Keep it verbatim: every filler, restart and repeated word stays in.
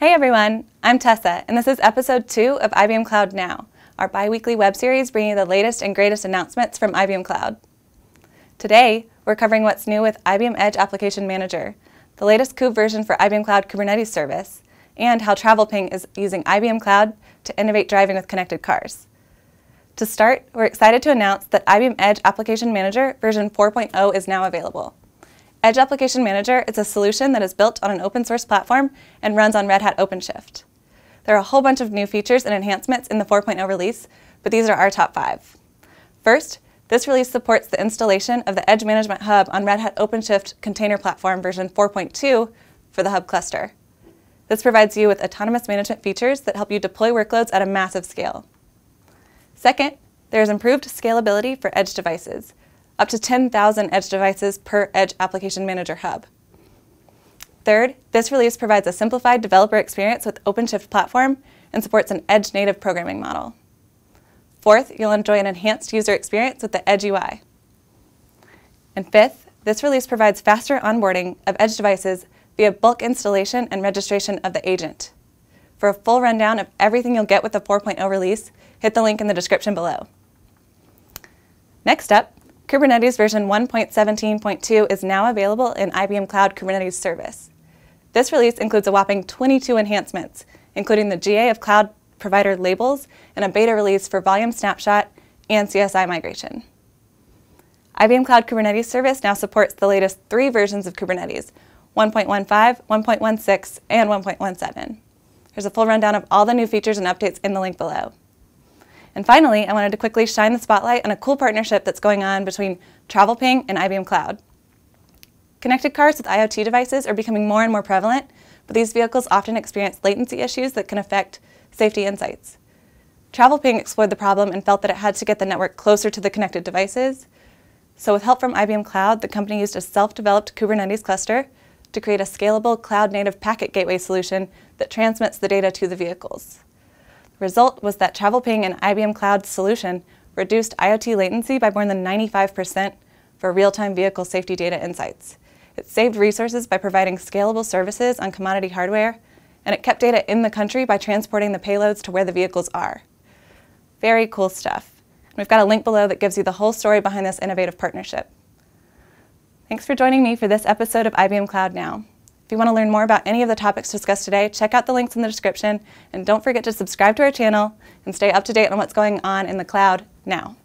Hey everyone, I'm Tessa, and this is episode two of I B M Cloud Now, our bi-weekly web series bringing you the latest and greatest announcements from I B M Cloud. Today, we're covering what's new with I B M Edge Application Manager, the latest kube version for I B M Cloud Kubernetes Service, and how Travelping is using I B M Cloud to innovate driving with connected cars. To start, we're excited to announce that I B M Edge Application Manager version four point oh is now available. Edge Application Manager is a solution that is built on an open source platform and runs on Red Hat OpenShift. There are a whole bunch of new features and enhancements in the four point oh release, but these are our top five. First, this release supports the installation of the Edge Management Hub on Red Hat OpenShift Container Platform version four point two for the Hub cluster. This provides you with autonomous management features that help you deploy workloads at a massive scale. Second, there is improved scalability for Edge devices, up to ten thousand Edge devices per Edge Application Manager Hub. Third, this release provides a simplified developer experience with OpenShift Platform and supports an Edge-native programming model. Fourth, you'll enjoy an enhanced user experience with the Edge U I. And fifth, this release provides faster onboarding of Edge devices via bulk installation and registration of the agent. For a full rundown of everything you'll get with the four point oh release, hit the link in the description below. Next up, Kubernetes version one point seventeen point two is now available in I B M Cloud Kubernetes Service. This release includes a whopping twenty-two enhancements, including the G A of cloud provider labels and a beta release for volume snapshot and C S I migration. I B M Cloud Kubernetes Service now supports the latest three versions of Kubernetes, one point fifteen, one point sixteen, and one point seventeen. There's a full rundown of all the new features and updates in the link below. And finally, I wanted to quickly shine the spotlight on a cool partnership that's going on between Travelping and I B M Cloud. Connected cars with IoT devices are becoming more and more prevalent, but these vehicles often experience latency issues that can affect safety insights. Travelping explored the problem and felt that it had to get the network closer to the connected devices. So with help from I B M Cloud, the company used a self-developed Kubernetes cluster to create a scalable cloud-native packet gateway solution that transmits the data to the vehicles. Result was that Travelping and I B M Cloud's solution reduced IoT latency by more than ninety-five percent for real-time vehicle safety data insights. It saved resources by providing scalable services on commodity hardware, and it kept data in the country by transporting the payloads to where the vehicles are. Very cool stuff. And we've got a link below that gives you the whole story behind this innovative partnership. Thanks for joining me for this episode of I B M Cloud Now. If you want to learn more about any of the topics discussed today, check out the links in the description, and don't forget to subscribe to our channel and stay up to date on what's going on in the cloud now.